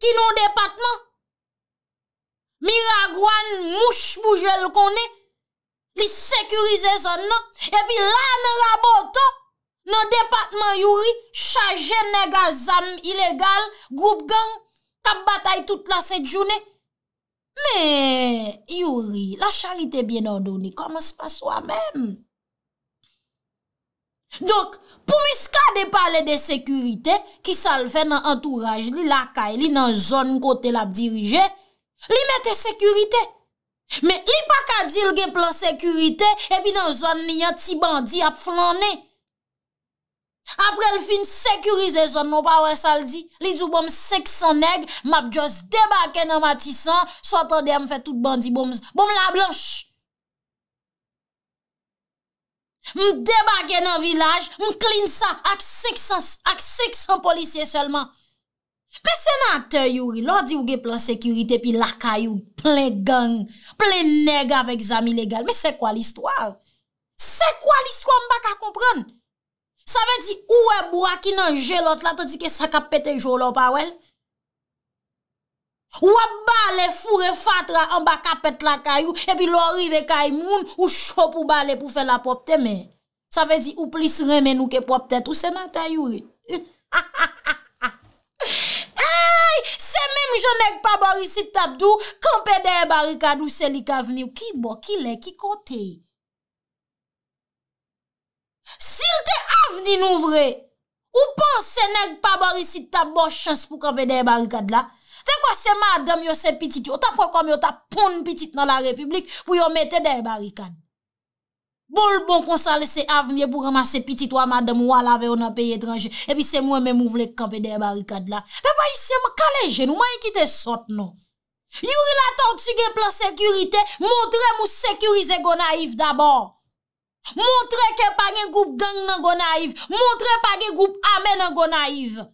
qui non département. Miragoâne mouche bougel connaît. Li sécuriser zone non et puis là dans raboto dans département Youri chargé nèg zam illégal groupe gang t'a bataille toute la cette journée. Mais Youri, la charité bien ordonnée commence par soi-même. Donc, pour Muscadé parler de sécurité, qui ça le fait dans l'entourage, li la caille, li dans zone côté la dirige, li mette sécurité. Mais li pas ka dire gen plan sécurité, et puis dans zone li yon ti bandi a flané. Après le fin sécuriser zone, non pas ouais ça le dit, li zou bom cinq cents nèg, m'a just débarqué dans Martissant, sortant de me fait tout bandi bom, bom la blanche. M'débarquer dans village, m'clean ça avec cinq cents policiers seulement. Mais sénateur Youri, l'on dit ou gen plan sécurité puis la caillou plein gang, plein nèg avec zami légal. Mais c'est quoi l'histoire? C'est quoi l'histoire m'pa ka comprendre? Ça veut dire ou est bois qui nan jè l'autre là tandis que ça ka pété jour l'on pa wel? Ou a balé fourré fatra en bas capet la caillou et puis l'orive caille moun ou chaud pour balé pour faire la propre mais ça veut dire ou plus remet nous que propre tête ou sénateur Youri. Hey, c'est même j'en ai pas Boris Tabdou camper des barricades ou c'est li ka venir qui bo qui l'est qui côté. S'il te avni nous vrai ou pense nèg pas Boris Tabdou chance pour camper des barricades là. c'est quoi c'est madame yo c'est petite yo t'a prend comme yo t'a pon petite dans la République pour yo mettre des barricades. Bon bon qu'on ça laisser avenir pour ramasser petite toi madame ou la avec dans pays étranger et puis c'est moi même ouvre camper des barricades là. Papa ici me calé genou moi quitter sorte non. Youri Latortue gen plan sécurité, montre mou sécuriser Gonaïves d'abord. Montre que pas gen groupe gang nan Gonaïves, montre pas gen groupe armé nan Gonaïves.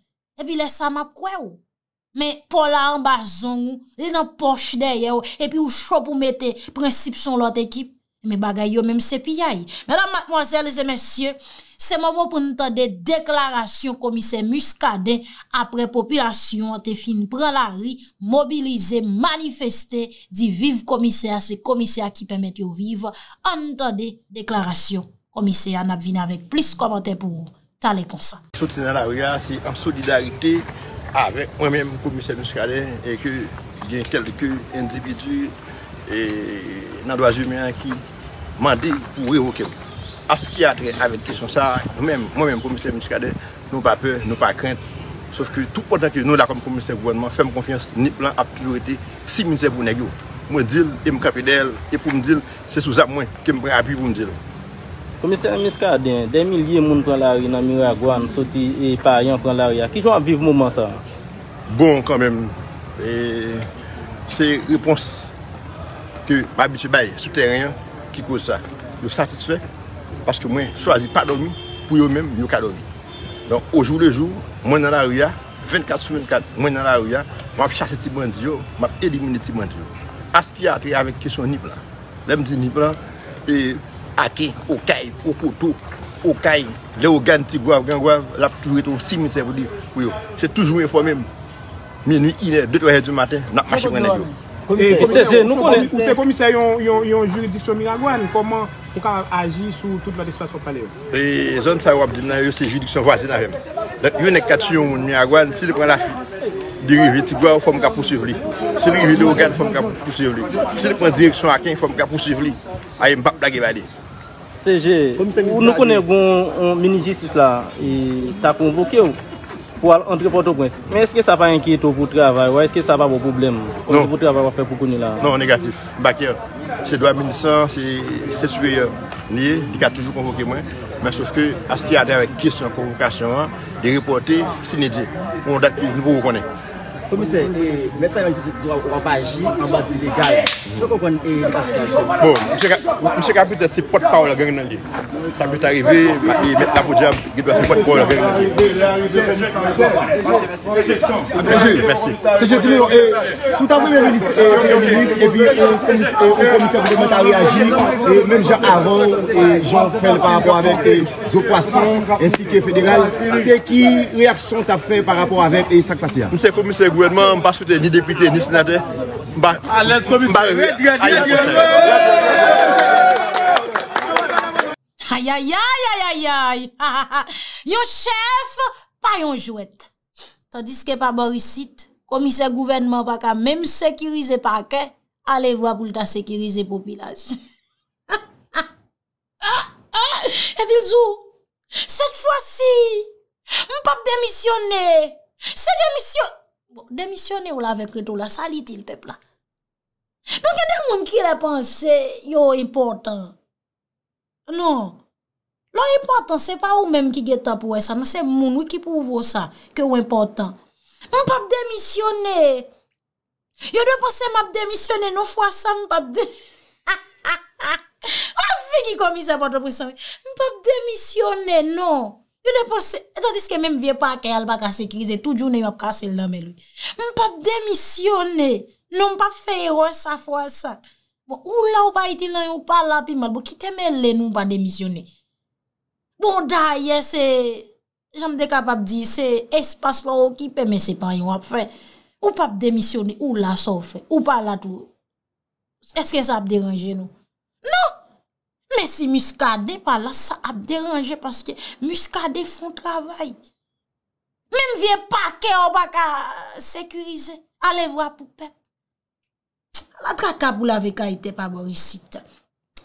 Et puis laisse ça m'a quoi ou. Mais pour la en bas zon, il dans poche derrière et puis ou chaud pour mettre principe son l'autre équipe. Mais bagay yo même c'est piaille. Mesdames, mademoiselles et messieurs, c'est moment pour nous tendre déclaration commissaire Muscadin après population te fin prend la rue, mobiliser, manifester, dit vive commissaire, c'est commissaire qui permet de vivre. Entendez déclaration commissaire n'a vinn avec plus commentaires pour vous. T'allez comme ça. Soutien dans la rue c'est en solidarité avec moi-même commissaire Muscadin et que il y a quelques individus et dans les droits humains qui demandent pour évoquer. À ce qui a trait avec la question, nous-mêmes, moi-même, commissaire Muscadé, nous pas peur, nous pas crainte. Sauf que tout autant que nous, là, comme commissaire gouvernement, faisons confiance, ni plan a toujours été si misère pour nous. Moi, je dis, et je capte d'elle, et pour me dire, c'est sous ça moi que je prends appui pour me dire. Commissaire Muscadé, des milliers de monde prennent la rue dans Miragoâne, sortis et parents prennent la rue. Qui joue à vivre moment ça? Bon, quand même, c'est réponse que m'habitue bail souterrain qui cause ça. Je suis satisfait parce que moi je choisis pas dormir pour eux même yo ka dormir. Donc au jour le jour, moi dans la rue vingt-quatre sur vingt-quatre, moi dans la rue, moi chercher ti bandi yo, m'a éliminer ti bandi yo. Aspirateur avec question ni plan. Là me dit ni plan et aké au caille au poteau au caille les organes ti goave gangoave la toujours ton cimetière pour dire pour yo. C'est toujours informé minuit une heure deux trois heures du matin, n'a marché prendre yo. C'est nous connaissons. C'est comme ça, ils ont une juridiction Miragoâne. Comment on agit sur toute la situation palais? Les zones ça c'est juridiction voisine. Il y a une capture Miragoâne. Si le prend la dérive, tu dois faire poursuivre. Si le rive de organe, il faut poursuivre. Si le prend direction à quelqu'un, il faut poursuivre. Il ne faut pas blaguer. C G, nous connaissons un mini-justice là. Il t'a convoqué pour entrer Port-au-Prince. Mais est-ce que ça va inquiéter pour le travail ou est-ce que ça va avoir problème? Non. Pour travail, faire pour là. Non, négatif. C'est droit ministre, c'est supérieur. Il a toujours convoqué moi. Mais sauf que, à ce qu'il y a avec question de convocation, les reporter, c'est inédit. On date plus, nous vous reconnaissons. Commissaire, les médecins doivent pas agir en bas illégal. Je comprends les bon, monsieur Cap, peut-être c'est porte-parole à gang. Ça peut arriver, il met la peau de diable, il doit se porte-parole à gang. Merci. C'est que je dis, sous ta première ministre et puis un commissaire gouvernemental a réagi, et même avant, j'en fais par rapport avec les poissons ainsi que fédéral, c'est qui réaction tu as fait par rapport avec ça passé? Monsieur commissaire gouvernement, pas souhaité ni député ni sénateur. À l'aise commissaire. Aïe, aïe, aïe, aïe, aïe. Yon chef, pas yon jouette. Tandis que par Borisite, commissaire gouvernement, pas qu'à même sécuriser paquet, allez voir pour le sécuriser population. Et puis, cette fois-ci, m'pap démissionner. C'est démissionner. Bon, démissionner ou la avec tout la salité le peuple là. Donc il y a des gens qui la pensent yo important. Non. L'important c'est pas ou même qui gèt temps pour ça, non c'est moun qui prouve ça que ou important. On pas démissionner. Yo de penser m'a démissionner non fois ça on pas ah qui commissaire Port-au-Prince. On pas démissionner non. Je pense, tandis que même vieux pas qu'elle va pas sécuriser, toute journée, il va casser le nom, lui. On pas démissionner. Non, pas faire ça, fois ça. Bon, ou là, ou pas, il là, ou pas là, puis mal. Bon, qui t'aime, les nous, pas démissionner. Bon, d'ailleurs, c'est, j'en suis capable de dire, c'est espace là, qui permet, c'est pas, il va faire. Ou pas démissionner, ou là, ça fait, ou pas là, tout. Est-ce que ça a dérangé nous? Non! Mais si Muscadé par là, ça a dérangé parce que Muscadé font travail. Même vieux paquet, on va sécuriser. Allez voir pour peuple. La traka pour la vekaïté par Borisite.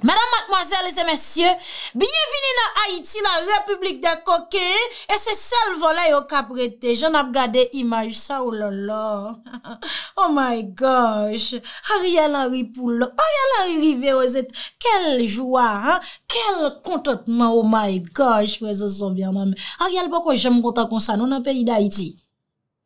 Madame, mademoiselles et messieurs, bienvenue dans Haïti, la République des coquets, et c'est celle volée au caprété. J'en ai regardé image ça, oh là là. Oh my gosh. Ariel Henry Poulot. Ariel Henry Riverosette. Quelle joie, hein? Quel contentement, oh my gosh, frères sont bien amis. Ariel, pourquoi j'aime content comme ça, nous, dans le pays d'Haïti?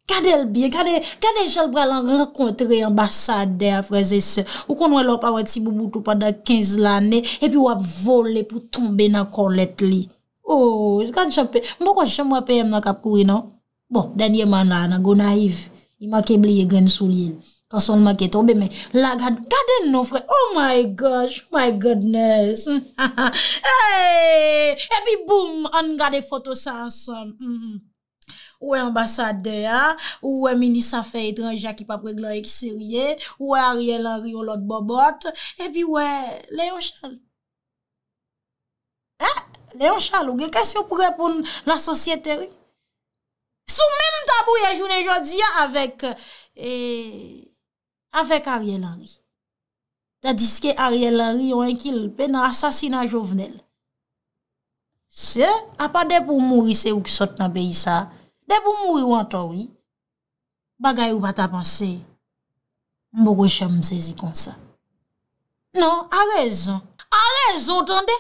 Kadel bien, kadel, kadel jel bralan rencontrer ambassadeur, frères et sœurs. Ou qu'on ouè lò pa wè ti boubou tout pendant quinze l'année, et puis wap volé pour tomber dans colette li. Oh, kadel champé. Pourquoi j'aime P M nan kap kouri non? Bon, dernièrement là, nan Gonaïves, il m'a keblié grain sous l'île. Quand son manque est tombé, mais la gade, gade non, frère. Oh my gosh, my goodness. Hey! Et puis boum, on gade photo ça ensemble. Mm-hmm. Ou est ambassadeur, ou est ministre affaires étrangères qui pas réglant extérieur, ou est Ariel Henry ou l'autre bobotte, et puis ou est Léon Charles. Hein? Léon Charles, ou gen question pour répondre la société, oui? Sous même tabou y'a journée jodi avec, eh, avec Ariel Henry. Tandis que Ariel Henry ou un kill pendant assassinat Jovenel. C'est, à part de pour mourir, c'est ou qui sort dans le pays ça. De pour mourir ou encore, oui. Bagay ou pas ta pensée. M'boko chame saisi comme ça. Non, a raison. A raison, tendez.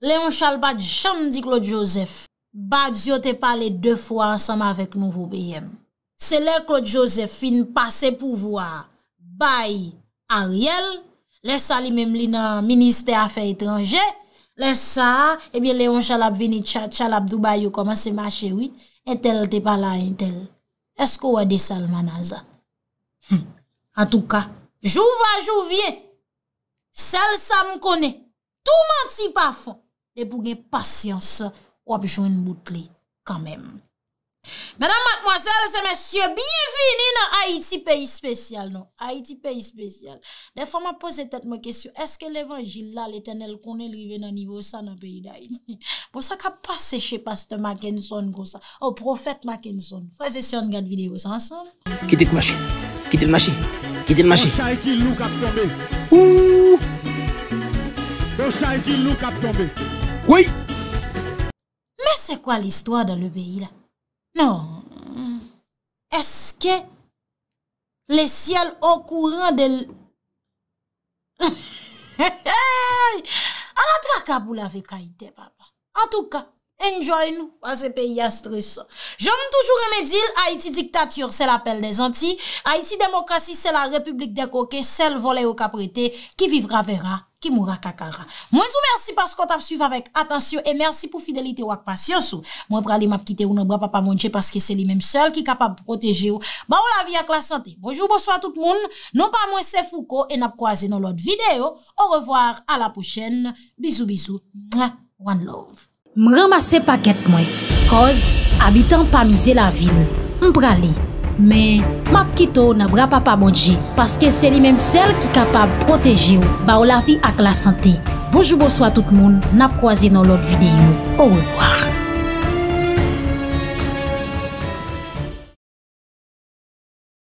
Léon Charles Bad chame dit Claude Joseph. Bad yo te parlé deux fois ensemble avec nouveau P M. C'est là Claude Joseph fin passe pouvoir. Bay Ariel. Laisse ali même li nan ministère affaires étrangères. Laisse ça, eh bien, Léon Chalab vini, Chalab Dubaï, comment c'est marché, oui? Et tel, t'es pas là, un tel. Est-ce qu'on a des salmanaza? Hm. En tout cas, jour va, jour vient. Celle ça me connaît. Tout menti pas fond. Et pour gagner patience, ou a besoin de boutli, quand même. Mesdames, mademoiselles et messieurs, bienvenue dans Haïti, pays spécial. Non, Haïti, pays spécial. Des fois, je pose peut-être ma question. Est-ce que l'évangile, là, l'éternel, qu'on est arrivé dans le niveau ça dans le pays d'Haïti? Pour ça, qu'a passé chez Pasteur Mackenson, comme ça. Oh, prophète Mackenson. Frères et sœurs, on regarde vidéo ça ensemble. Quittez le marché. Quittez le marché. Quittez le marché. Bon, qui loue cap tomber. Ouh. Bon, qui loue cap tomber. Oui. Mais c'est quoi l'histoire dans le pays, là? Non. Est-ce que le ciel au courant de... L... Alors, traka pour la vécaïté, papa. En tout cas, enjoy nous, parce que pays est stressant. J'aime toujours aimer dire, Haïti dictature, c'est l'appel des Antilles. Haïti démocratie, c'est la république des coquets, celle volée au caprété, qui vivra verra. Qui mourra kakara. Moi, je vous remercie parce qu'on t'a suivi avec attention et merci pour fidélité ou patience. Moi, je vais m'a quitter ou non, papa Monche parce que c'est lui-même seul qui est capable de protéger ou. Bah, ou la vie avec la santé. Bonjour, bonsoir tout le monde. Non pas moi, c'est Fouco et n'a pas croisé dans l'autre vidéo. Au revoir, à la prochaine. Bisous, bisous. One love. M'ramasse paquet moi. Cause, habitant pas miser la ville. M'bralé. Mais, ma petite n'a pas papa Bonji, parce que c'est lui-même celle qui est capable de protéger ou la vie avec la santé. Bonjour, bonsoir tout le monde, n'a croisé dans l'autre vidéo. Au revoir.